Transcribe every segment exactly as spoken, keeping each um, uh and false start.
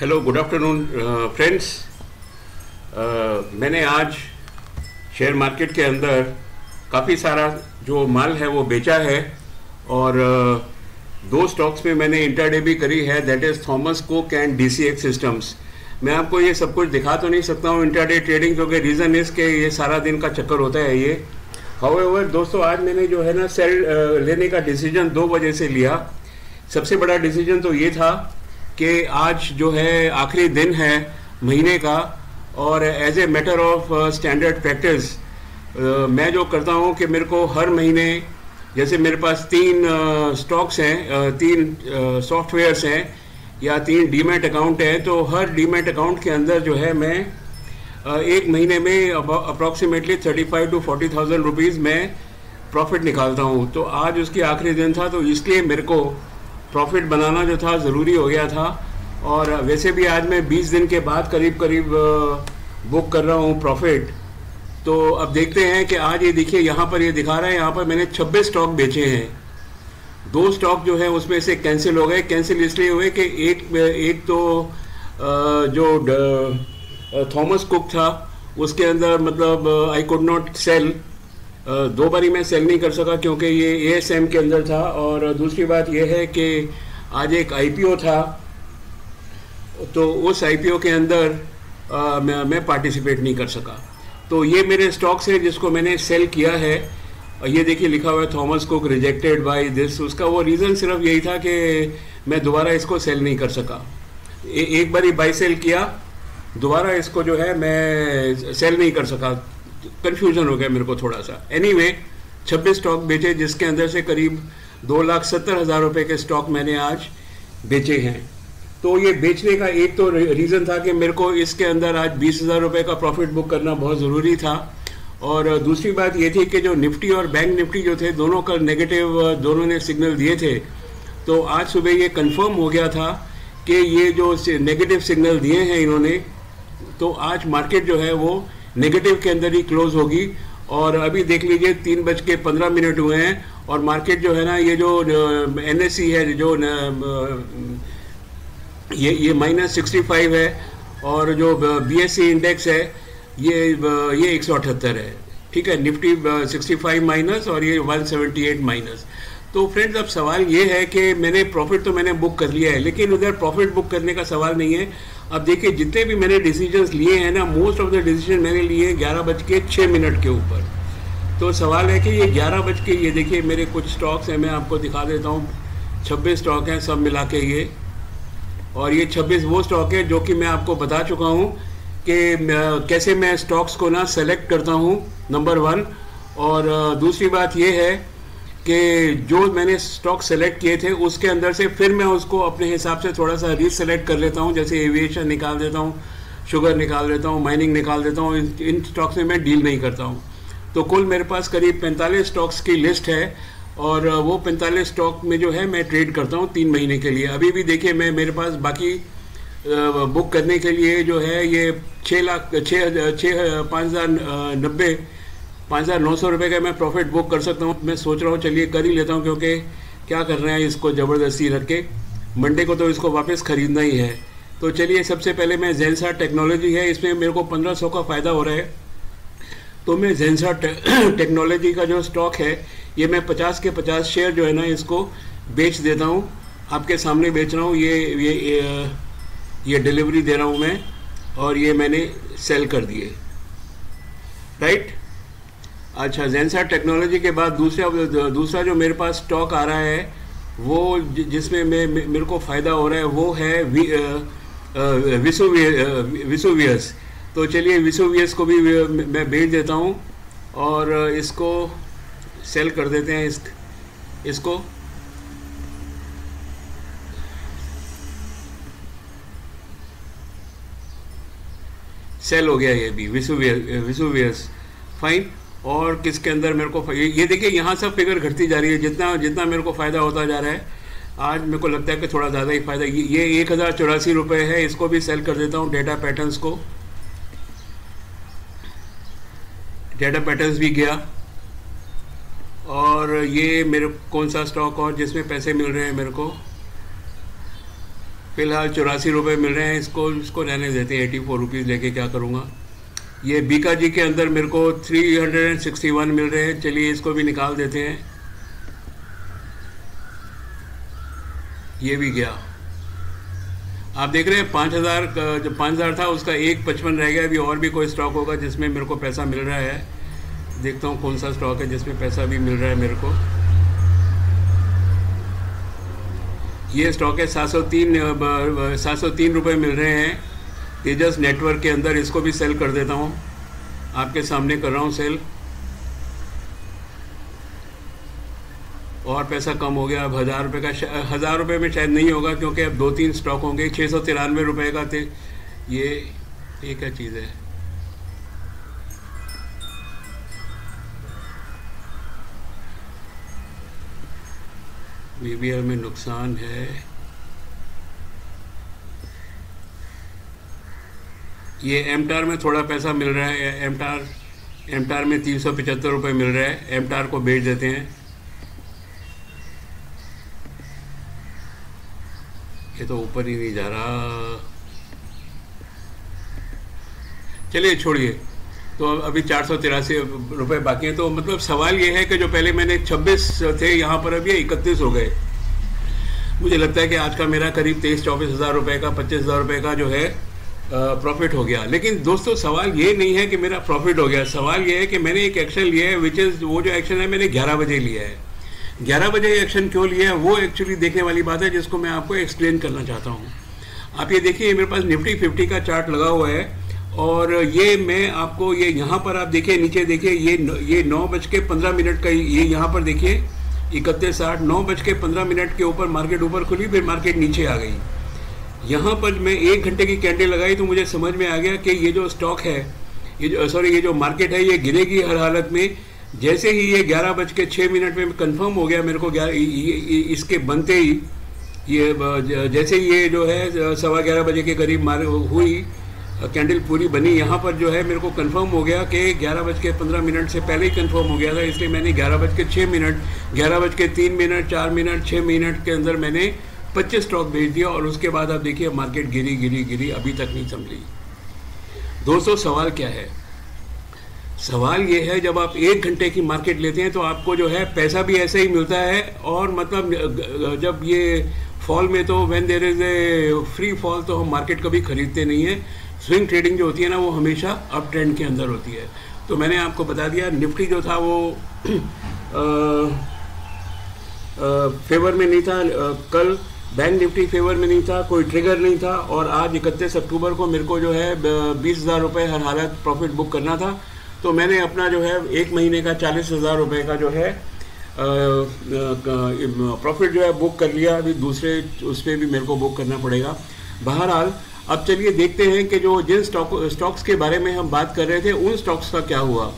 Hello good afternoon friends. मैंने आज share market के अंदर काफ़ी सारा जो माल है वो बेचा है और uh, दो स्टॉक्स में मैंने इंटरडे भी करी है, that is Thomas Cook and DCX systems. मैं आपको ये सब कुछ दिखा तो नहीं सकता हूँ इंटरडे ट्रेडिंग, क्योंकि रीज़न इस के ये सारा दिन का चक्कर होता है ये। हाउएवर दोस्तों, आज मैंने जो है ना सेल uh, लेने का डिसीजन दो वजह से लिया। सबसे बड़ा डिसीजन तो ये था कि आज जो है आखिरी दिन है महीने का और as a matter of standard practice मैं जो करता हूँ कि मेरे को हर महीने, जैसे मेरे पास तीन स्टॉक्स uh, हैं, uh, तीन सॉफ्टवेयर्स uh, हैं या तीन डीमैट अकाउंट हैं, तो हर डीमैट अकाउंट के अंदर जो है मैं uh, एक महीने में approximately thirty five to forty thousand rupees में प्रॉफिट निकालता हूँ। तो आज उसकी आखिरी दिन था, तो इसलिए मेरे को प्रॉफिट बनाना जो था ज़रूरी हो गया था। और वैसे भी आज मैं बीस दिन के बाद करीब करीब बुक कर रहा हूँ प्रॉफिट। तो अब देखते हैं कि आज ये देखिए यहाँ पर ये दिखा रहा है, यहाँ पर मैंने छब्बीस स्टॉक बेचे हैं। दो स्टॉक जो है उसमें से कैंसिल हो गए। कैंसिल इसलिए हुए कि एक एक तो जो थॉमस कुक था उसके अंदर मतलब आई कुड नॉट सेल, दो बारी मैं सेल नहीं कर सका क्योंकि ये एएसएम के अंदर था। और दूसरी बात यह है कि आज एक आईपीओ था, तो उस आईपीओ के अंदर आ, मैं, मैं पार्टिसिपेट नहीं कर सका। तो ये मेरे स्टॉक्स हैं जिसको मैंने सेल किया है। ये देखिए लिखा हुआ है Thomas Cook rejected by this. उसका वो रीज़न सिर्फ यही था कि मैं दोबारा इसको सेल नहीं कर सका। ए, एक बारी बाई सेल किया, दोबारा इसको जो है मैं सेल नहीं कर सका। कन्फ्यूजन हो गया मेरे को थोड़ा सा। एनीवे छब्बीस स्टॉक बेचे जिसके अंदर से करीब दो लाख सत्तर हज़ार रुपये के स्टॉक मैंने आज बेचे हैं। तो ये बेचने का एक तो रीज़न था कि मेरे को इसके अंदर आज बीस हज़ार रुपये का प्रॉफिट बुक करना बहुत ज़रूरी था। और दूसरी बात ये थी कि जो निफ्टी और बैंक निफ्टी जो थे दोनों का नेगेटिव, दोनों ने सिग्नल दिए थे, तो आज सुबह ये कन्फर्म हो गया था कि ये जो नेगेटिव सिग्नल दिए हैं इन्होंने, तो आज मार्केट जो है वो नेगेटिव के अंदर ही क्लोज होगी। और अभी देख लीजिए तीन बज के पंद्रह मिनट हुए हैं और मार्केट जो है ना ये जो एनएससी है जो न, ये ये माइनस सिक्सटी फाइव है और जो बीएससी इंडेक्स है ये ये एक सौ अठहत्तर है, ठीक है। निफ्टी सिक्सटी फाइव माइनस और ये वन सेवेंटी एट माइनस। तो फ्रेंड्स अब सवाल ये है कि मैंने प्रॉफिट तो मैंने बुक कर लिया है, लेकिन उधर प्रॉफिट बुक करने का सवाल नहीं है। अब देखिए जितने भी मैंने डिसीजंस लिए हैं ना, मोस्ट ऑफ द डिसीजन मैंने लिए ग्यारह बज के छः मिनट के ऊपर। तो सवाल है कि ये ग्यारह बज के, ये देखिए मेरे कुछ स्टॉक्स हैं, मैं आपको दिखा देता हूँ। छब्बीस स्टॉक हैं सब मिला के ये, और ये छब्बीस वो स्टॉक है जो कि मैं आपको बता चुका हूँ कि कैसे मैं स्टॉक्स को ना सेलेक्ट करता हूँ, नंबर वन। और दूसरी बात ये है कि जो मैंने स्टॉक सेलेक्ट किए थे उसके अंदर से फिर मैं उसको अपने हिसाब से थोड़ा सा रीसेलेक्ट कर लेता हूँ। जैसे एविएशन निकाल देता हूँ, शुगर निकाल देता हूँ, माइनिंग निकाल देता हूँ। इन, इन स्टॉक्स में मैं डील नहीं करता हूँ। तो कुल मेरे पास करीब पैंतालीस स्टॉक्स की लिस्ट है और वो पैंतालीस स्टॉक में जो है मैं ट्रेड करता हूँ तीन महीने के लिए। अभी भी देखिए मैं मेरे पास बाकी बुक करने के लिए जो है ये छः लाख छः छः पाँच हज़ार नब्बे पाँच हज़ार नौ सौ रुपये का मैं प्रॉफिट बुक कर सकता हूँ। मैं सोच रहा हूँ चलिए कर ही लेता हूँ, क्योंकि क्या कर रहे हैं इसको ज़बरदस्ती रख के, मंडे को तो इसको वापस ख़रीदना ही है। तो चलिए सबसे पहले मैं जैनसा टेक्नोलॉजी है, इसमें मेरे को पंद्रह सौ का फ़ायदा हो रहा है। तो मैं जैनसा टेक्नोलॉजी का जो स्टॉक है ये मैं पचास के पचास शेयर जो है ना इसको बेच देता हूँ, आपके सामने बेच रहा हूँ। ये ये ये डिलीवरी दे रहा हूँ मैं, और ये मैंने सेल कर दिए, राइट। अच्छा, जैनसा टेक्नोलॉजी के बाद दूसरा दूसरा जो मेरे पास स्टॉक आ रहा है वो जिसमें मैं मेरे को फ़ायदा हो रहा है वो है विसुवियस। तो चलिए विसुवियस को भी मैं बेच देता हूँ और इसको सेल कर देते हैं। इस इसको सेल हो गया ये भी, विसुवियस, फाइन। और किसके अंदर मेरे को ये, ये देखिए यहाँ सब फिगर घटती जा रही है, जितना जितना मेरे को फ़ायदा होता जा रहा है। आज मेरे को लगता है कि थोड़ा ज़्यादा ही फ़ायदा। ये एक हज़ार चौरासी रुपये है, इसको भी सेल कर देता हूँ। डेटा पैटर्न्स को, डेटा पैटर्न्स भी गया। और ये मेरे कौन सा स्टॉक और जिसमें पैसे मिल रहे हैं मेरे को, फिलहाल चौरासी रुपये मिल रहे हैं, इसको इसको रहने देते हैं। एटी फोर रुपीज़ लेके क्या करूँगा। ये बीका जी के अंदर मेरे को three hundred and sixty one मिल रहे हैं, चलिए इसको भी निकाल देते हैं। ये भी गया, आप देख रहे हैं पाँच हज़ार जो पाँच हज़ार था उसका एक पचपन रह गया। अभी और भी कोई स्टॉक होगा जिसमें मेरे को पैसा मिल रहा है, देखता हूँ कौन सा स्टॉक है जिसमें पैसा भी मिल रहा है मेरे को। ये स्टॉक है सात सौ तीन सात सौ तीन रुपये मिल रहे हैं तेजस नेटवर्क के अंदर, इसको भी सेल कर देता हूँ, आपके सामने कर रहा हूँ सेल। और पैसा कम हो गया, अब हज़ार रुपये का हज़ार रुपये में शायद नहीं होगा क्योंकि अब दो तीन स्टॉक होंगे। छः सौ तिरानवे रुपये का थे, ये एक क्या चीज़ है। बीबीआई में नुकसान है, ये एमटार में थोड़ा पैसा मिल रहा है। एमटार एमटार में तीन सौ पचहत्तर रुपये मिल रहा है, एमटार को बेच देते हैं। ये तो ऊपर ही नहीं जा रहा, चलिए छोड़िए। तो अभी चार सौ तिरासी रुपये बाकी हैं। तो मतलब सवाल ये है कि जो पहले मैंने छब्बीस थे यहाँ पर अब ये इकतीस हो गए। मुझे लगता है कि आज का मेरा करीब तेईस चौबीस हज़ार रुपये का पच्चीस हज़ार रुपये का जो है प्रॉफिट हो गया। लेकिन दोस्तों सवाल ये नहीं है कि मेरा प्रॉफिट हो गया, सवाल ये है कि मैंने एक एक्शन लिया है विच इज़ वो जो एक्शन है मैंने ग्यारह बजे लिया है। ग्यारह बजे एक्शन क्यों लिया है वो एक्चुअली देखने वाली बात है, जिसको मैं आपको एक्सप्लेन करना चाहता हूँ। आप ये देखिए, मेरे पास निफ्टी फिफ्टी का चार्ट लगा हुआ है और ये मैं आपको ये यहाँ पर आप देखिए, नीचे देखिए, ये ये नौ बज के पंद्रह मिनट का ये यहाँ पर देखिए इकतीस साठ नौ बज के पंद्रह मिनट के ऊपर मार्केट ऊपर खुली, फिर मार्केट नीचे आ गई। यहाँ पर मैं एक घंटे की कैंडल लगाई तो मुझे समझ में आ गया कि ये जो स्टॉक है, ये जो सॉरी ये जो मार्केट है ये गिरेगी हर हालत में। जैसे ही ये ग्यारह बज के छः मिनट में कंफर्म हो गया मेरे को, ग्यारह इसके बनते ही ये जैसे ये जो है सवा ग्यारह बजे के करीब मार हुई कैंडल पूरी बनी, यहाँ पर जो है मेरे को कंफर्म हो गया कि ग्यारह बज के पंद्रह मिनट से पहले ही कंफर्म हो गया था। इसलिए मैंने ग्यारह बज के छः मिनट ग्यारह बज के तीन मिनट चार मिनट छः मिनट के अंदर मैंने पच्चीस स्टॉक भेज दिया और उसके बाद आप देखिए मार्केट गिरी गिरी गिरी अभी तक नहीं संभली। दोस्तों सवाल क्या है, सवाल ये है जब आप एक घंटे की मार्केट लेते हैं तो आपको जो है पैसा भी ऐसे ही मिलता है। और मतलब जब ये फॉल में तो when there is a free fall तो हम मार्केट कभी खरीदते नहीं है, स्विंग ट्रेडिंग जो होती है ना वो हमेशा अप ट्रेंड के अंदर होती है। तो मैंने आपको बता दिया निफ्टी जो था वो आ, आ, फेवर में नहीं था, आ, कल बैंक निफ्टी फेवर में नहीं था, कोई ट्रिगर नहीं था। और आज इकतीस अक्टूबर को मेरे को जो है बीस हज़ार रुपये हर हालत प्रॉफिट बुक करना था, तो मैंने अपना जो है एक महीने का चालीस हज़ार रुपये का जो है प्रॉफिट जो है बुक कर लिया। अभी दूसरे उस पर भी मेरे को बुक करना पड़ेगा। बहरहाल अब चलिए देखते हैं कि जो जिन स्टॉक स्टॉक्स के बारे में हम बात कर रहे थे उन स्टॉक्स का क्या हुआ।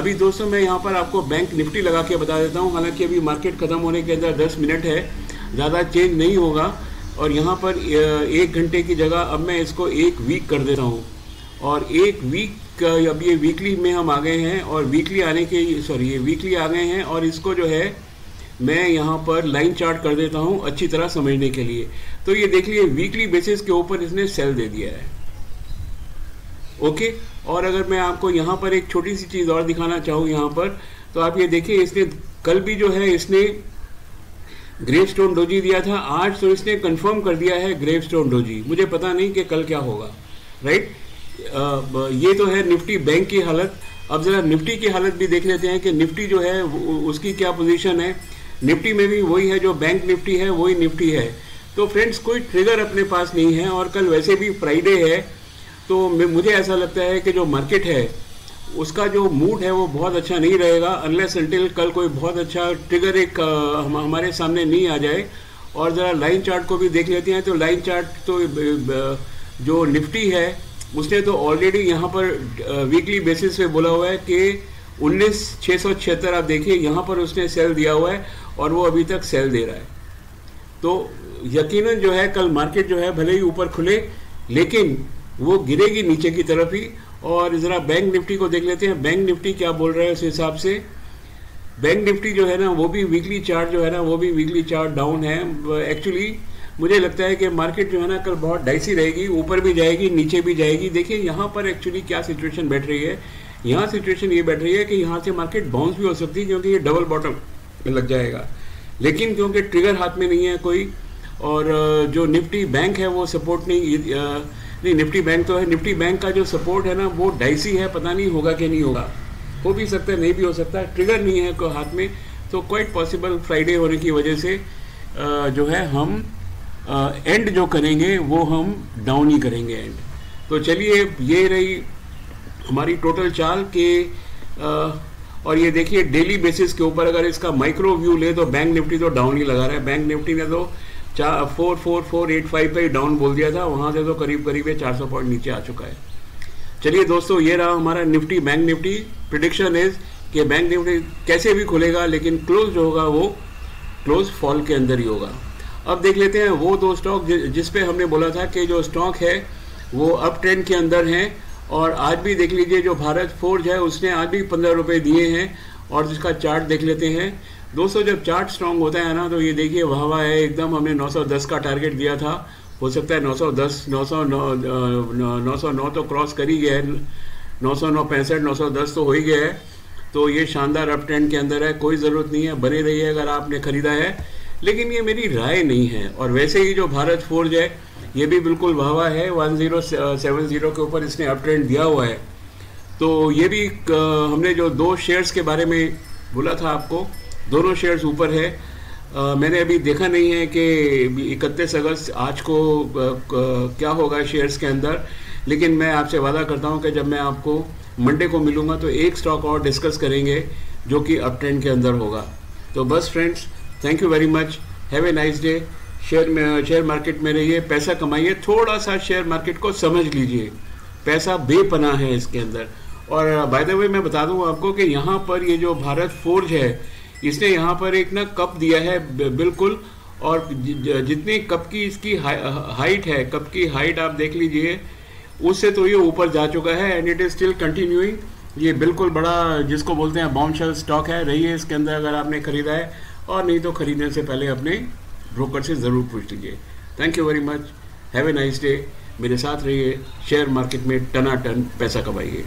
अभी दोस्तों मैं यहाँ पर आपको बैंक निफ्टी लगा के बता देता हूँ, हालांकि अभी मार्केट ख़त्म होने के अंदर दस मिनट है, ज़्यादा चेंज नहीं होगा। और यहाँ पर एक घंटे की जगह अब मैं इसको एक वीक कर देता हूँ और एक वीक का अब ये वीकली में हम आ गए हैं और वीकली आने के सॉरी ये वीकली आ गए हैं। और इसको जो है मैं यहाँ पर लाइन चार्ट कर देता हूँ अच्छी तरह समझने के लिए। तो ये देख लीजिए वीकली बेसिस के ऊपर इसने सेल दे दिया है, ओके। और अगर मैं आपको यहाँ पर एक छोटी सी चीज़ और दिखाना चाहूँ यहाँ पर, तो आप ये देखिए इसने कल भी जो है इसने ग्रेवस्टोन डोजी दिया था, आज तो इसने कन्फर्म कर दिया है ग्रेवस्टोन डोजी। मुझे पता नहीं कि कल क्या होगा, राइट। ये तो है निफ्टी बैंक की हालत। अब ज़रा निफ्टी की हालत भी देख लेते हैं कि निफ्टी जो है उसकी क्या पोजीशन है। निफ्टी में भी वही है जो बैंक निफ्टी है, वही निफ्टी है। तो फ्रेंड्स कोई ट्रिगर अपने पास नहीं है और कल वैसे भी फ्राइडे है, तो मुझे ऐसा लगता है कि जो मार्केट है उसका जो मूड है वो बहुत अच्छा नहीं रहेगा अनलेस अनटिल कल कोई बहुत अच्छा ट्रिगर एक हम, हमारे सामने नहीं आ जाए। और ज़रा लाइन चार्ट को भी देख लेते हैं। तो लाइन चार्ट तो जो निफ्टी है उसने तो ऑलरेडी यहाँ पर वीकली बेसिस पे बोला हुआ है कि उन्नीस छः सौ छिहत्तर आप देखिए यहाँ पर उसने सेल दिया हुआ है और वो अभी तक सेल दे रहा है। तो यकीनन जो है कल मार्केट जो है भले ही ऊपर खुले लेकिन वो गिरेगी नीचे की तरफ ही। और ज़रा बैंक निफ्टी को देख लेते हैं, बैंक निफ्टी क्या बोल रहा है उस हिसाब से। बैंक निफ्टी जो है ना वो भी वीकली चार्ट जो है ना वो भी वीकली चार्ट डाउन है। एक्चुअली मुझे लगता है कि मार्केट जो है ना कल बहुत डाइसी रहेगी, ऊपर भी जाएगी नीचे भी जाएगी। देखिए यहाँ पर एक्चुअली क्या सिचुएशन बैठ रही है, यहाँ सिचुएशन ये बैठ रही है कि यहाँ से मार्केट बाउंस भी हो सकती है क्योंकि ये डबल बॉटम लग जाएगा, लेकिन क्योंकि ट्रिगर हाथ में नहीं है कोई, और जो निफ्टी बैंक है वो सपोर्ट नहीं, नहीं निफ्टी बैंक तो है, निफ्टी बैंक का जो सपोर्ट है ना वो डाइसी है, पता नहीं होगा कि नहीं होगा, हो भी सकता है नहीं भी हो सकता, ट्रिगर नहीं है कोई हाथ में, तो क्वाइट पॉसिबल फ्राइडे होने की वजह से जो है हम एंड जो करेंगे वो हम डाउन ही करेंगे एंड। तो चलिए ये रही हमारी टोटल चाल के, और ये देखिए डेली बेसिस के ऊपर अगर इसका माइक्रो व्यू ले तो बैंक निफ्टी तो डाउन ही लगा रहा है। बैंक निफ्टी ने तो चार four four four eight five पर ही डाउन बोल दिया था, वहाँ से तो करीब करीब ये चार सौ पॉइंट नीचे आ चुका है। चलिए दोस्तों ये रहा हमारा Nifty bank Nifty prediction is कि बैंक निफ्टी कैसे भी खुलेगा लेकिन क्लोज जो होगा वो क्लोज फॉल के अंदर ही होगा। अब देख लेते हैं वो दो स्टॉक जिस पे हमने बोला था कि जो स्टॉक है वो अप ट्रेंड के अंदर हैं, और आज भी देख लीजिए जो भारत फोर्ज है उसने आज भी पंद्रह रुपये दिए हैं, और जिसका चार्ट देख लेते हैं दोस्तों। जब चार्ट स्ट्रॉन्ग होता है ना तो ये देखिए वाह वाह है एकदम, हमने नौ सौ दस का टारगेट दिया था, हो सकता है नौ सौ दस नौ सौ नौ तो क्रॉस कर ही गया है, नौ सौ नौ पैंसठ नौ सौ दस तो हो ही गया है, तो ये शानदार अप ट्रेंड के अंदर है, कोई ज़रूरत नहीं है, बने रहिए अगर आपने ख़रीदा है, लेकिन ये मेरी राय नहीं है। और वैसे ही जो भारत फोर्ज है ये भी बिल्कुल वाह वाह है, वन ज़ीरो सेवन ज़ीरो के ऊपर इसने अप ट्रेंड दिया हुआ है। तो ये भी हमने जो दो शेयर्स के बारे में बोला था आपको, दोनों शेयर्स ऊपर है। आ, मैंने अभी देखा नहीं है कि इकतीस अगस्त आज को आ, क्या होगा शेयर्स के अंदर, लेकिन मैं आपसे वादा करता हूं कि जब मैं आपको मंडे को मिलूंगा तो एक स्टॉक और डिस्कस करेंगे जो कि अप ट्रेंड के अंदर होगा। तो बस friends, thank you very much, have a nice day. Share में शेयर मार्केट में रहिए, पैसा कमाइए, थोड़ा सा शेयर मार्केट को समझ लीजिए, पैसा बेपनाह है इसके अंदर। और बाय द वे मैं बता दूँ आपको कि यहाँ पर ये जो भारत फोर्ज है इसने यहाँ पर एक ना कप दिया है बिल्कुल, और जितने कप की इसकी हाइट है, कप की हाइट आप देख लीजिए, उससे तो ये ऊपर जा चुका है, and it is still continuing. ये बिल्कुल बड़ा जिसको बोलते हैं बॉम्बशेल स्टॉक है, रहिए इसके अंदर अगर आपने ख़रीदा है, और नहीं तो ख़रीदने से पहले अपने ब्रोकर से ज़रूर पूछ लीजिए। Thank you very much, have a nice day. मेरे साथ रहिए, शेयर मार्केट में टनाटन पैसा कमाइए।